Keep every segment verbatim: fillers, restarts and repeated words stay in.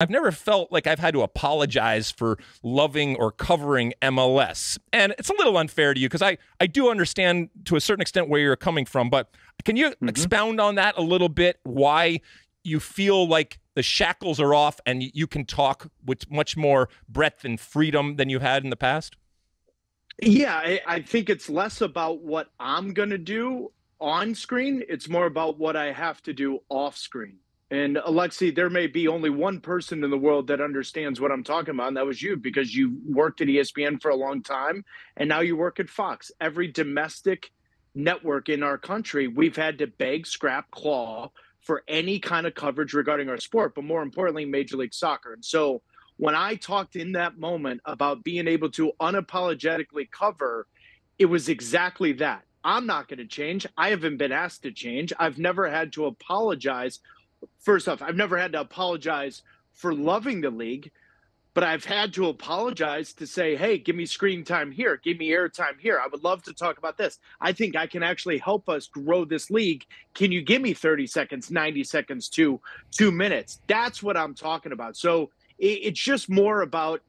I've never felt like I've had to apologize for loving or covering M L S. And it's a little unfair to you because I, I do understand to a certain extent where you're coming from, but can you mm-hmm. expound on that a little bit, why you feel like the shackles are off and you can talk with much more breadth and freedom than you had in the past? Yeah, I, I think it's less about what I'm going to do on screen. It's more about what I have to do off screen. And Alexi, there may be only one person in the world that understands what I'm talking about, and that was you, because you worked at E S P N for a long time, and now you work at Fox. Every domestic network in our country, we've had to beg, scrap, claw for any kind of coverage regarding our sport, but more importantly, Major League Soccer. And so when I talked in that moment about being able to unapologetically cover, it was exactly that. I'm not going to change. I haven't been asked to change. I've never had to apologize. First off, I've never had to apologize for loving the league, but I've had to apologize to say, hey, give me screen time here. Give me airtime here. I would love to talk about this. I think I can actually help us grow this league. Can you give me thirty seconds, ninety seconds to two minutes? That's what I'm talking about. So it's just more about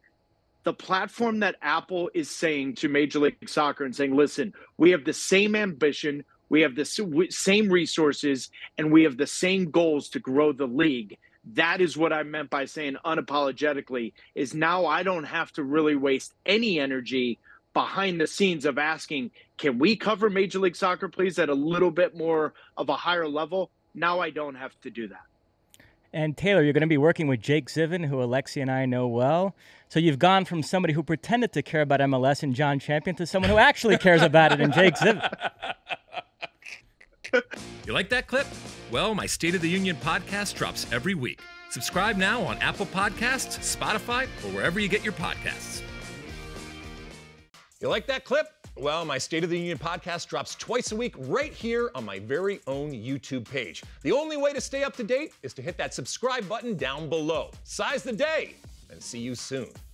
the platform that Apple is saying to Major League Soccer and saying, listen, we have the same ambition. We have the same resources, and we have the same goals to grow the league. That is what I meant by saying unapologetically, is now I don't have to really waste any energy behind the scenes of asking, can we cover Major League Soccer, please, at a little bit more of a higher level? Now I don't have to do that. And Taylor, you're going to be working with Jake Zivin, who Alexi and I know well. So you've gone from somebody who pretended to care about M L S and John Champion to someone who actually cares about it in Jake Zivin. You like that clip? Well, my State of the Union podcast drops every week. Subscribe now on Apple Podcasts, Spotify, or wherever you get your podcasts. You like that clip? Well, my State of the Union podcast drops twice a week right here on my very own YouTube page. The only way to stay up to date is to hit that subscribe button down below. Size the day, and see you soon.